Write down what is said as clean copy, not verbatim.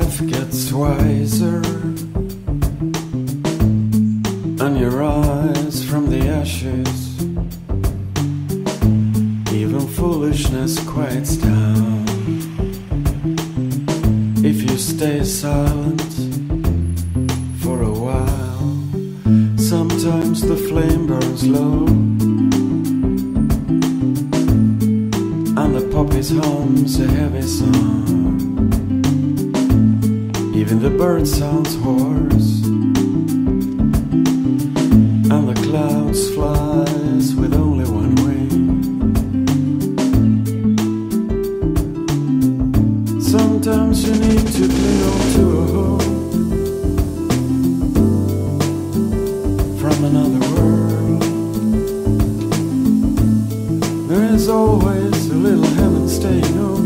life gets wiser, and you rise from the ashes. Even foolishness quiets down if you stay silent for a while. Sometimes the flame burns low, and the poppy's home's a heavy song. Even the bird sounds hoarse, and the clouds flies with only one wing. Sometimes you need to cling on to a hope from another world. There is always a little heaven staying over.